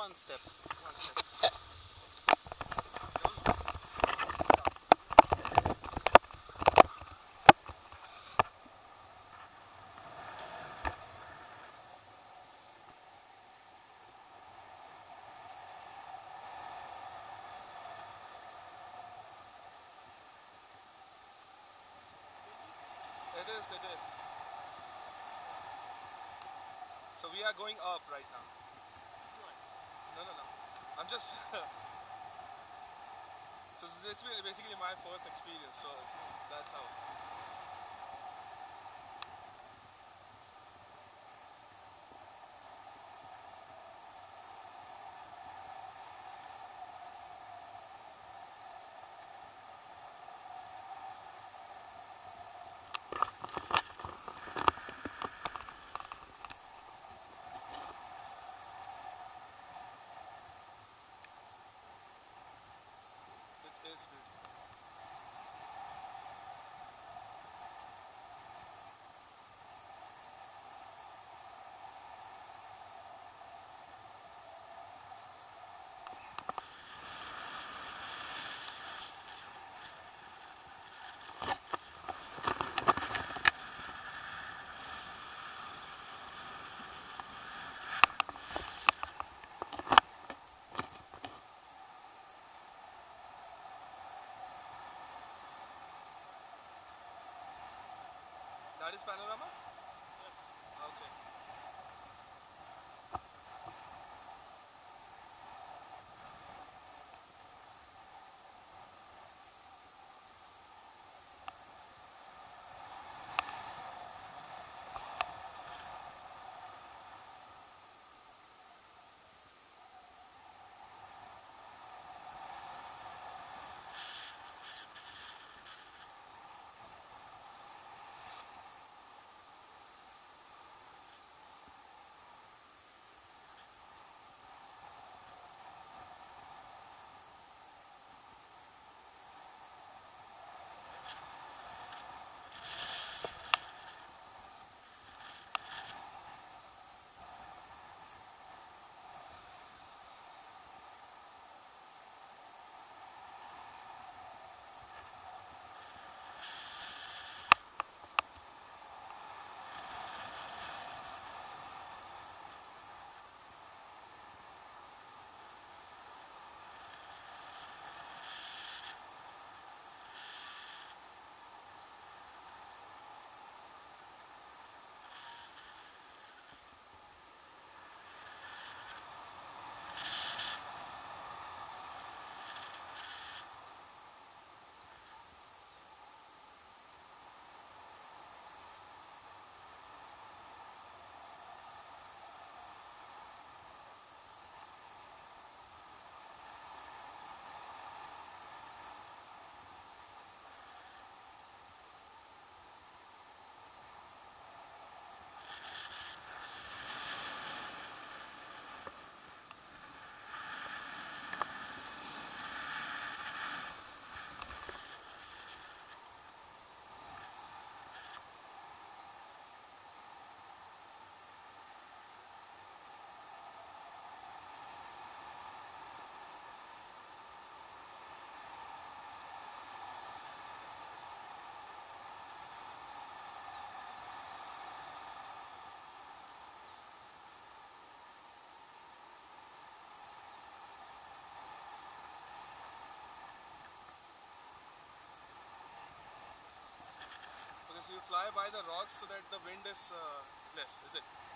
One step. It is. So we are going up right now. No. I'm just... So this is basically my first experience, so that's how. That is panorama? Yes. Okay. You fly by the rocks so that the wind is less, is it?